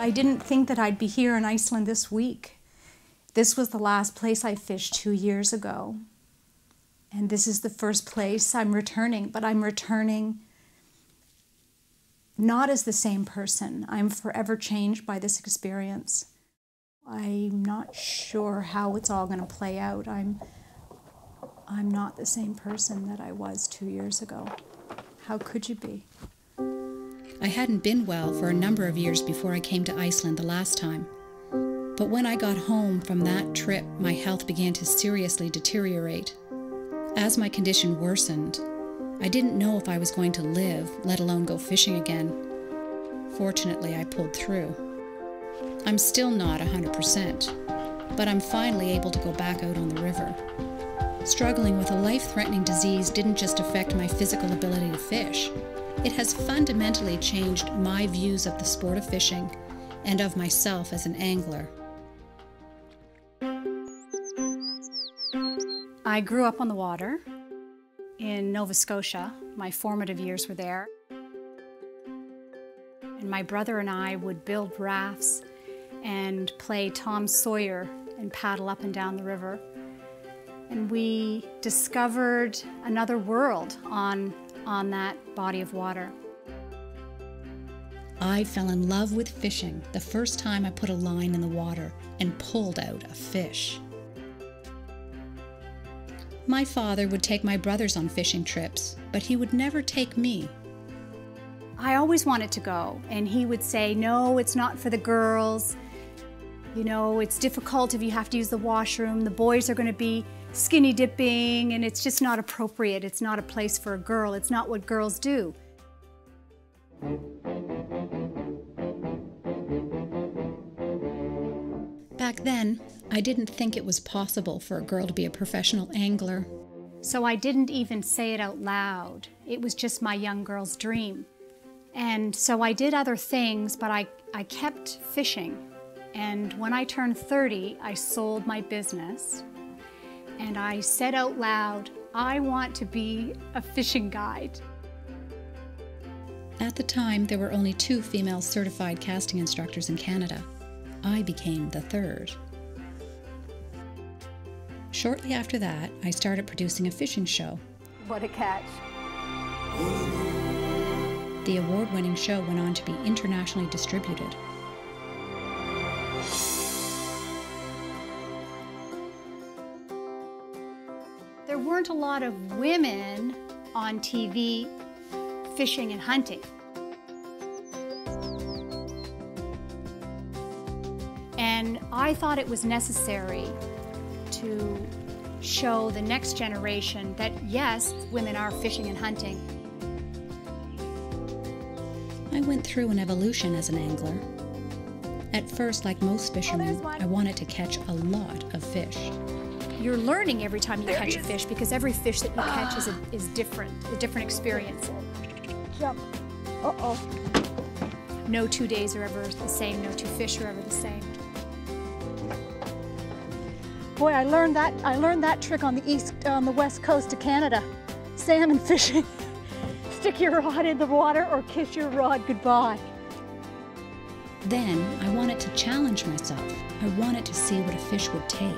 I didn't think that I'd be here in Iceland this week. This was the last place I fished 2 years ago. And this is the first place I'm returning, but I'm returning not as the same person. I'm forever changed by this experience. I'm not sure how it's all going to play out. I'm not the same person that I was 2 years ago. How could you be? I hadn't been well for a number of years before I came to Iceland the last time. But when I got home from that trip, my health began to seriously deteriorate. As my condition worsened, I didn't know if I was going to live, let alone go fishing again. Fortunately, I pulled through. I'm still not 100%, but I'm finally able to go back out on the river. Struggling with a life-threatening disease didn't just affect my physical ability to fish. It has fundamentally changed my views of the sport of fishing and of myself as an angler. I grew up on the water in Nova Scotia. My formative years were there. And my brother and I would build rafts and play Tom Sawyer and paddle up and down the river. And we discovered another world on that body of water. I fell in love with fishing the first time I put a line in the water and pulled out a fish. My father would take my brothers on fishing trips, but he would never take me. I always wanted to go, and he would say, no, it's not for the girls. You know, it's difficult if you have to use the washroom. The boys are going to be skinny dipping, and it's just not appropriate. It's not a place for a girl. It's not what girls do. Back then, I didn't think it was possible for a girl to be a professional angler. So I didn't even say it out loud. It was just my young girl's dream. And so I did other things, but I kept fishing. And when I turned 30, I sold my business. And I said out loud, I want to be a fishing guide. At the time, there were only 2 female certified casting instructors in Canada. I became the third. Shortly after that, I started producing a fishing show. What a catch. The award-winning show went on to be internationally distributed. There weren't a lot of women on TV fishing and hunting. And I thought it was necessary to show the next generation that, yes, women are fishing and hunting. I went through an evolution as an angler. At first, like most fishermen, I wanted to catch a lot of fish. You're learning every time you catch a fish, because every fish that you catch is different, a different experience. Jump. Uh-oh. No 2 days are ever the same, no 2 fish are ever the same. Boy, I learned that trick on the west coast of Canada. Salmon fishing. Stick your rod in the water or kiss your rod goodbye. Then I wanted to challenge myself. I wanted to see what a fish would take.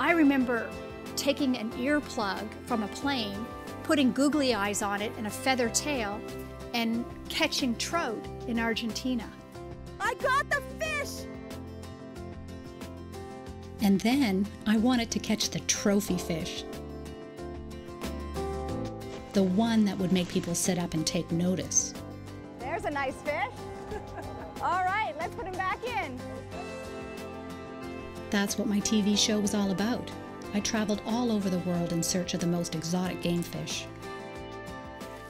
I remember taking an earplug from a plane, putting googly eyes on it and a feather tail, and catching trout in Argentina. I caught the fish! And then I wanted to catch the trophy fish. The one that would make people sit up and take notice. There's a nice fish. All right, let's put him back in. That's what my TV show was all about. I traveled all over the world in search of the most exotic game fish.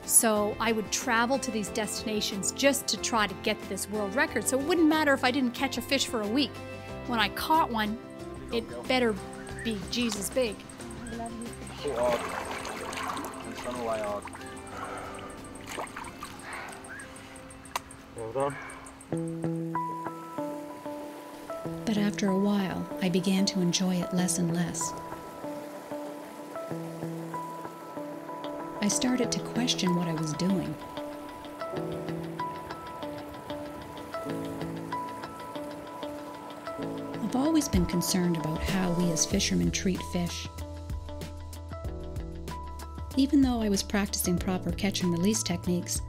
So I would travel to these destinations just to try to get this world record. So it wouldn't matter if I didn't catch a fish for a week. When I caught one, it better be Jesus big. I love you. But after a while, I began to enjoy it less and less. I started to question what I was doing. I've always been concerned about how we as fishermen treat fish. Even though I was practicing proper catch and release techniques,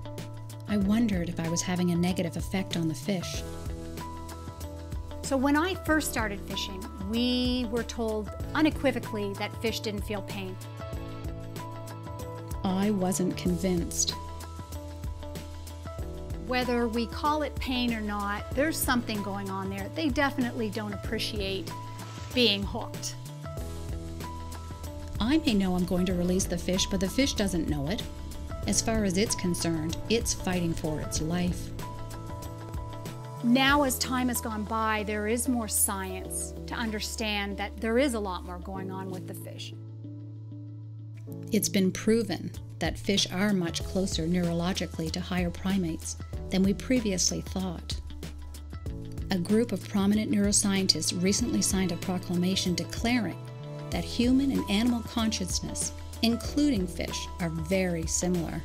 I wondered if I was having a negative effect on the fish. So when I first started fishing, we were told unequivocally that fish didn't feel pain. I wasn't convinced. Whether we call it pain or not, there's something going on there. They definitely don't appreciate being hooked. I may know I'm going to release the fish, but the fish doesn't know it. As far as it's concerned, it's fighting for its life. Now, as time has gone by, there is more science to understand that there is a lot more going on with the fish. It's been proven that fish are much closer neurologically to higher primates than we previously thought. A group of prominent neuroscientists recently signed a proclamation declaring that human and animal consciousness, including fish, are very similar.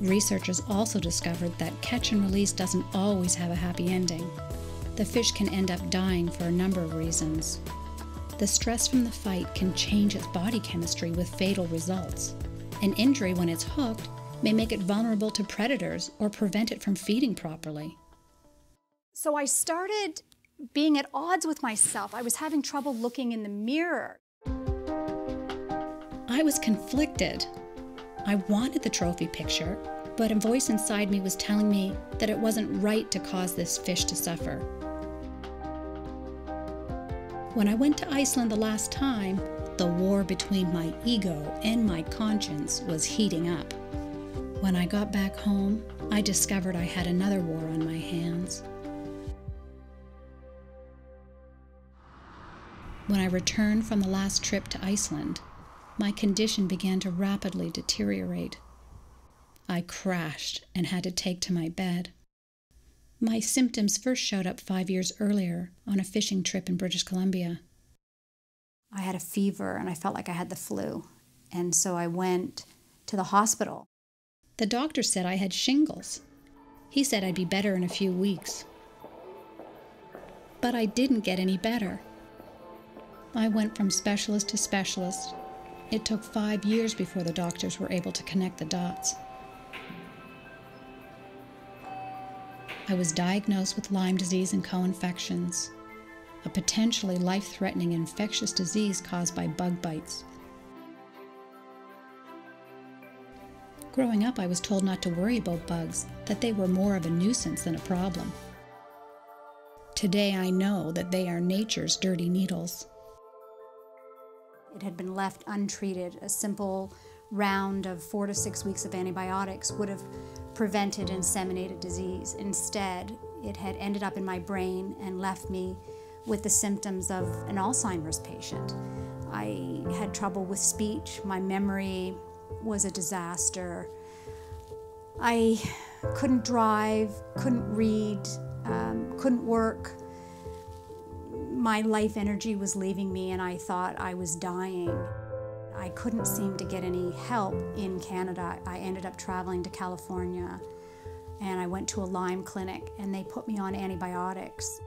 Researchers also discovered that catch and release doesn't always have a happy ending. The fish can end up dying for a number of reasons. The stress from the fight can change its body chemistry with fatal results. An injury when it's hooked may make it vulnerable to predators or prevent it from feeding properly. So I started being at odds with myself. I was having trouble looking in the mirror. I was conflicted. I wanted the trophy picture, but a voice inside me was telling me that it wasn't right to cause this fish to suffer. When I went to Iceland the last time, the war between my ego and my conscience was heating up. When I got back home, I discovered I had another war on my hands. When I returned from the last trip to Iceland, my condition began to rapidly deteriorate. I crashed and had to take to my bed. My symptoms first showed up 5 years earlier on a fishing trip in British Columbia. I had a fever and I felt like I had the flu, and so I went to the hospital. The doctor said I had shingles. He said I'd be better in a few weeks. But I didn't get any better. I went from specialist to specialist. It took 5 years before the doctors were able to connect the dots. I was diagnosed with Lyme disease and co-infections, a potentially life-threatening infectious disease caused by bug bites. Growing up, I was told not to worry about bugs, that they were more of a nuisance than a problem. Today, I know that they are nature's dirty needles. It had been left untreated. A simple round of 4 to 6 weeks of antibiotics would have prevented disseminated disease. Instead, it had ended up in my brain and left me with the symptoms of an Alzheimer's patient. I had trouble with speech. My memory was a disaster. I couldn't drive, couldn't read, couldn't work. My life energy was leaving me and I thought I was dying. I couldn't seem to get any help in Canada. I ended up traveling to California and I went to a Lyme clinic and they put me on antibiotics.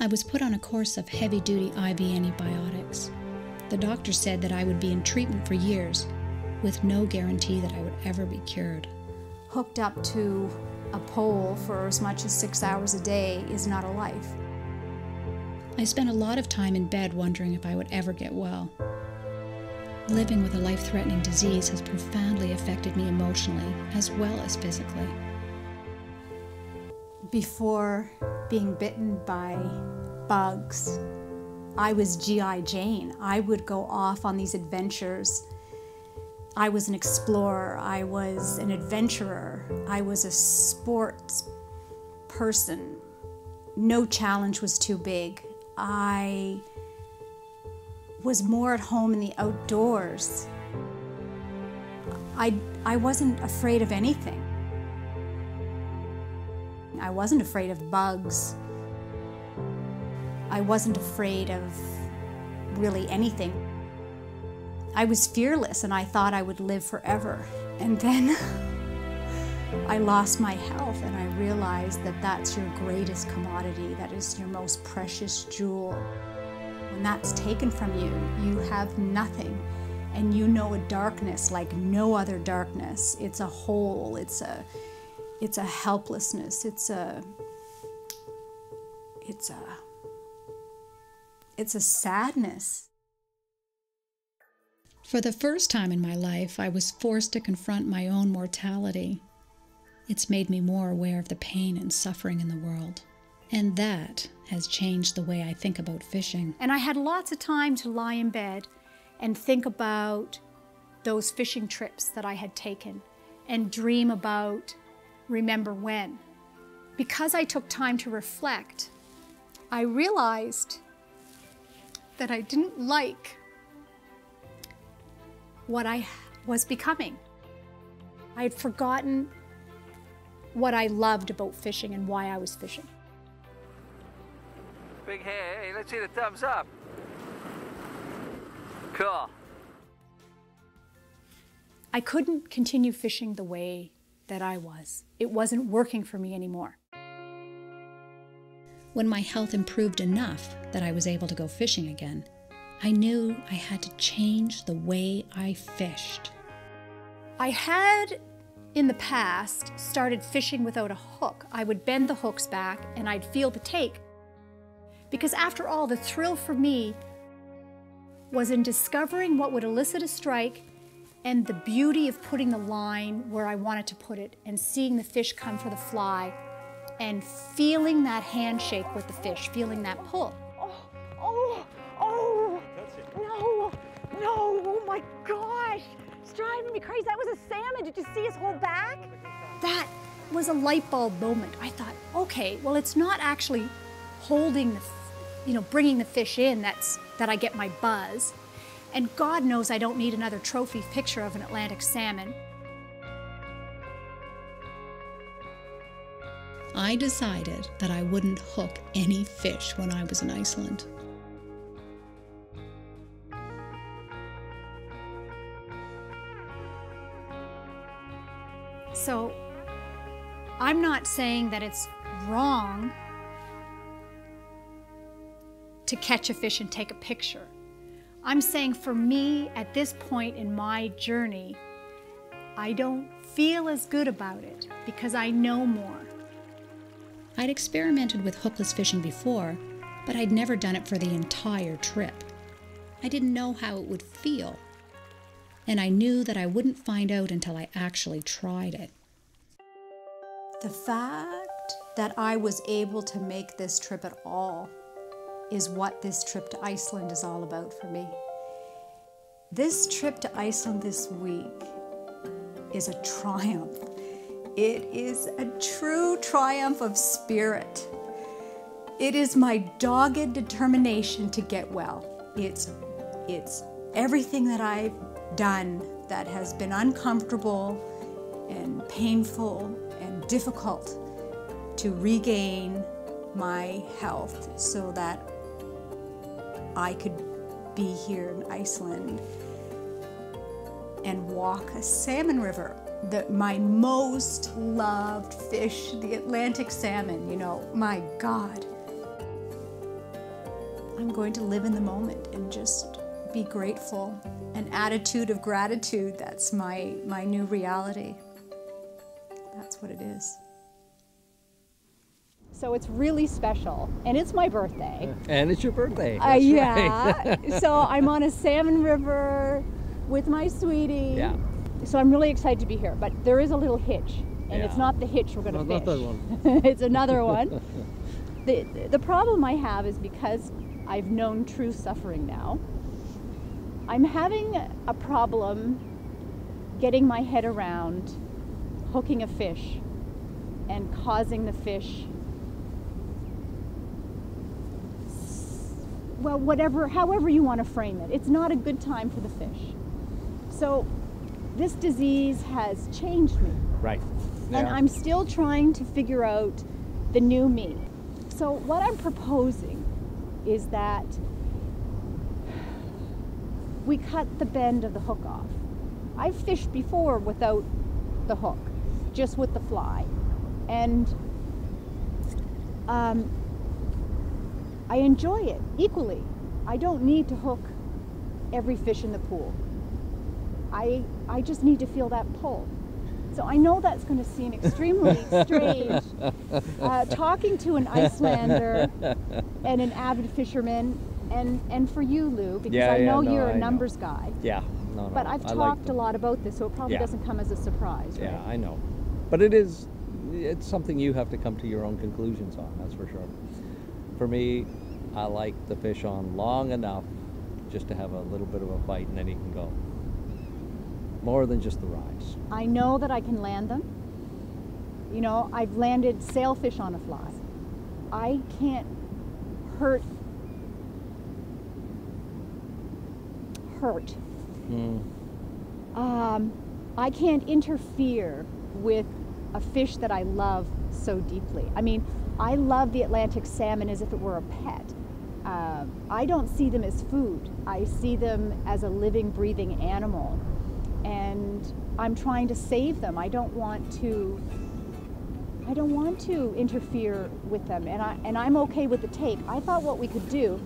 I was put on a course of heavy-duty IV antibiotics. The doctor said that I would be in treatment for years with no guarantee that I would ever be cured. Hooked up to a pole for as much as 6 hours a day is not a life. I spent a lot of time in bed wondering if I would ever get well. Living with a life-threatening disease has profoundly affected me emotionally as well as physically. Before being bitten by bugs, I was G.I. Jane. I would go off on these adventures. I was an explorer. I was an adventurer. I was a sports person. No challenge was too big. I was more at home in the outdoors. I wasn't afraid of anything. I wasn't afraid of bugs. I wasn't afraid of really anything. I was fearless and I thought I would live forever. And then I lost my health, and I realized that that's your greatest commodity, that is your most precious jewel. When that's taken from you, you have nothing, and you know a darkness like no other darkness. It's a hole, it's a helplessness, it's a sadness. For the first time in my life, I was forced to confront my own mortality. It's made me more aware of the pain and suffering in the world. And that has changed the way I think about fishing. And I had lots of time to lie in bed and think about those fishing trips that I had taken and dream about remember when. Because I took time to reflect, I realized that I didn't like what I was becoming. I had forgotten what I loved about fishing and why I was fishing. Big hey, let's see the thumbs up. Cool. I couldn't continue fishing the way that I was. It wasn't working for me anymore. When my health improved enough that I was able to go fishing again, I knew I had to change the way I fished. I had, in the past, started fishing without a hook. I would bend the hooks back and I'd feel the take. Because after all, the thrill for me was in discovering what would elicit a strike and the beauty of putting the line where I wanted to put it and seeing the fish come for the fly and feeling that handshake with the fish, feeling that pull. Oh, no, oh my gosh. It's driving me crazy. That was a salmon. Did you see his whole back? That was a light bulb moment. I thought, okay, well, it's not actually holding the, bringing the fish in that I get my buzz. And God knows I don't need another trophy picture of an Atlantic salmon. I decided that I wouldn't hook any fish when I was in Iceland. So I'm not saying that it's wrong to catch a fish and take a picture. I'm saying for me, at this point in my journey, I don't feel as good about it because I know more. I'd experimented with hookless fishing before, but I'd never done it for the entire trip. I didn't know how it would feel. And I knew that I wouldn't find out until I actually tried it. The fact that I was able to make this trip at all is what this trip to Iceland is all about for me. This trip to Iceland this week is a triumph. It is a true triumph of spirit. It is my dogged determination to get well. It's everything that I've done that has been uncomfortable and painful and difficult to regain my health so that I could be here in Iceland and walk a salmon river, my most loved fish, the Atlantic salmon, my God. I'm going to live in the moment and just be grateful. An attitude of gratitude, that's my new reality. That's what it is. So it's really special, and it's my birthday. And it's your birthday. Yeah, right. So I'm on a salmon river with my sweetie. Yeah. So I'm really excited to be here, but there is a little hitch, and it's not the hitch we're gonna fish. Not that one. It's another one. The problem I have is because I've known true suffering now, I'm having a problem getting my head around hooking a fish and causing the fish however you want to frame it, it's not a good time for the fish. So this disease has changed me. Right. Yeah. And I'm still trying to figure out the new me. So what I'm proposing is that we cut the bend of the hook off. I've fished before without the hook. just with the fly. And I enjoy it equally. I don't need to hook every fish in the pool. I just need to feel that pull. So I know that's going to seem extremely strange, talking to an Icelander and an avid fisherman, and for you, Lou, because I know you're a numbers guy. Yeah. No, but I've talked a lot about this, so it probably doesn't come as a surprise, right? Yeah, I know. But it is, it's something you have to come to your own conclusions on, that's for sure. For me, I like the fish on long enough just to have a little bit of a bite, and then he can go. More than just the rise. I know that I can land them. You know, I've landed sailfish on a fly. I can't hurt. Mm. I can't interfere with a fish that I love so deeply. I mean, I love the Atlantic salmon as if it were a pet. I don't see them as food. I see them as a living, breathing animal. And I'm trying to save them. I don't want to interfere with them, and I'm okay with the take. I thought what we could do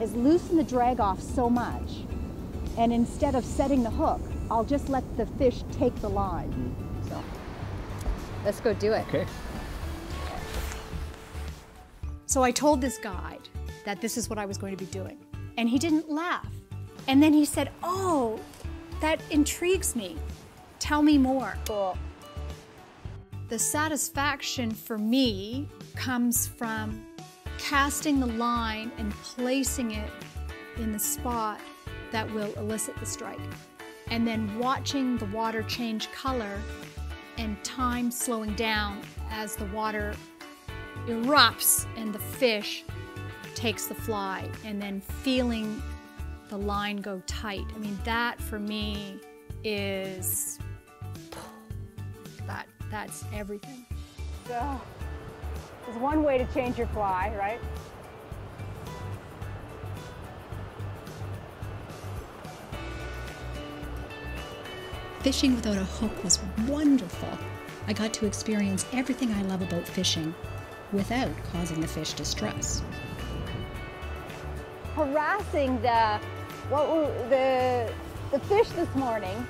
is loosen the drag off so much, and instead of setting the hook, I'll just let the fish take the line. Mm-hmm. So let's go do it. Okay. So I told this guide that this is what I was going to be doing, and he didn't laugh. And then he said, "Oh, that intrigues me. Tell me more." Cool. The satisfaction for me comes from casting the line and placing it in the spot that will elicit the strike. And then watching the water change color and time slowing down as the water erupts and the fish takes the fly, and then feeling the line go tight. I mean, that for me is, that's everything. So, there's one way to change your fly, right? Fishing without a hook was wonderful. I got to experience everything I love about fishing without causing the fish distress. Harassing the fish this morning.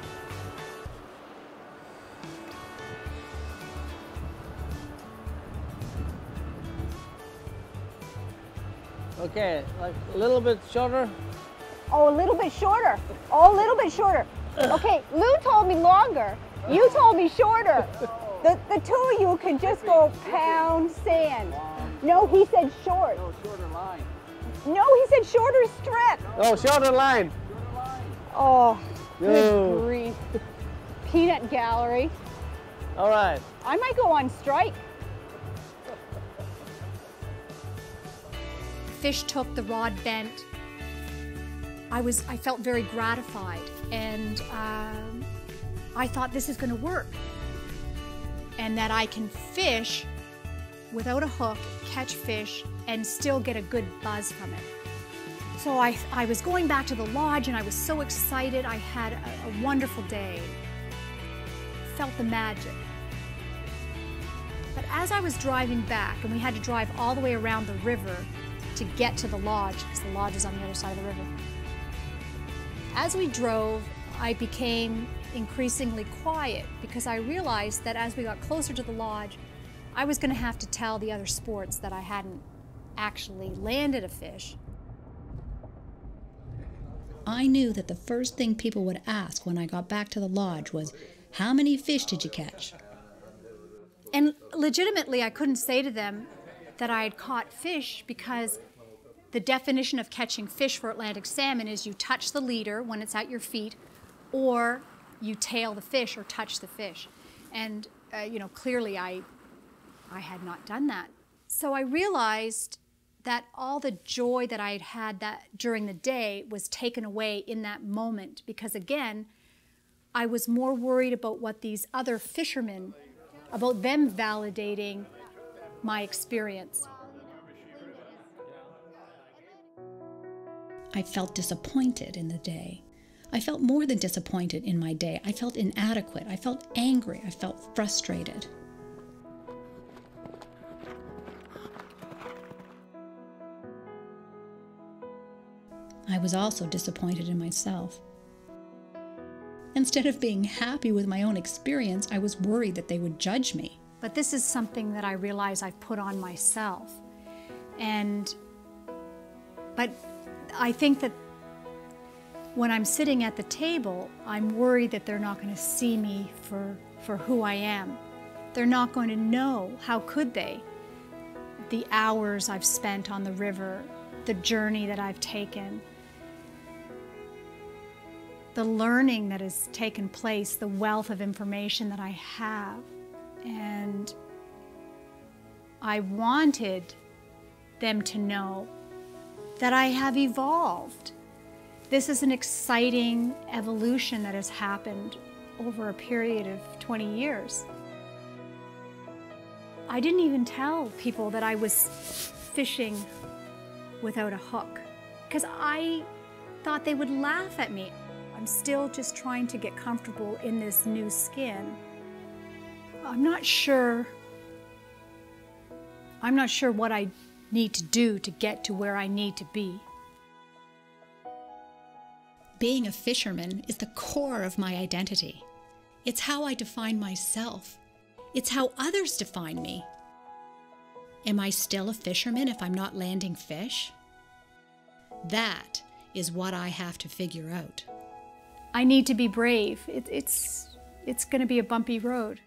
Okay, like a little bit shorter. Oh, a little bit shorter. Oh, a little bit shorter. Okay, Lou told me longer. You told me shorter. The two of you can just go pound sand. No, he said short. No, shorter line. No, he said shorter strip. Oh, shorter line. Oh, good grief. Peanut gallery. All right. I might go on strike. Fish took, the rod bent. I felt very gratified, and I thought this is going to work, and that I can fish without a hook, catch fish, and still get a good buzz from it. So I was going back to the lodge, and I was so excited. I had a wonderful day. Felt the magic. But as I was driving back, and we had to drive all the way around the river to get to the lodge, because the lodge was on the other side of the river. As we drove, I became increasingly quiet, because I realized that as we got closer to the lodge, I was going to have to tell the other sports that I hadn't actually landed a fish. I knew that the first thing people would ask when I got back to the lodge was, "How many fish did you catch?" And legitimately, I couldn't say to them that I had caught fish, because the definition of catching fish for Atlantic salmon is you touch the leader when it's at your feet, or you tail the fish or touch the fish. And, you know, clearly I had not done that. So I realized that all the joy that I had had during the day was taken away in that moment, because again, I was more worried about what these other fishermen, about them validating my experience. I felt disappointed in the day. I felt more than disappointed in my day. I felt inadequate. I felt angry. I felt frustrated. I was also disappointed in myself. Instead of being happy with my own experience, I was worried that they would judge me. But this is something that I realize I've put on myself. But I think that when I'm sitting at the table, I'm worried that they're not going to see me for who I am. They're not going to know. How could they? The hours I've spent on the river, the journey that I've taken, the learning that has taken place, the wealth of information that I have. And I wanted them to know that I have evolved. This is an exciting evolution that has happened over a period of 20 years. I didn't even tell people that I was fishing without a hook, because I thought they would laugh at me. I'm still just trying to get comfortable in this new skin. I'm not sure what I need to do to get to where I need to be. Being a fisherman is the core of my identity. It's how I define myself. It's how others define me. Am I still a fisherman if I'm not landing fish? That is what I have to figure out. I need to be brave. It's going to be a bumpy road.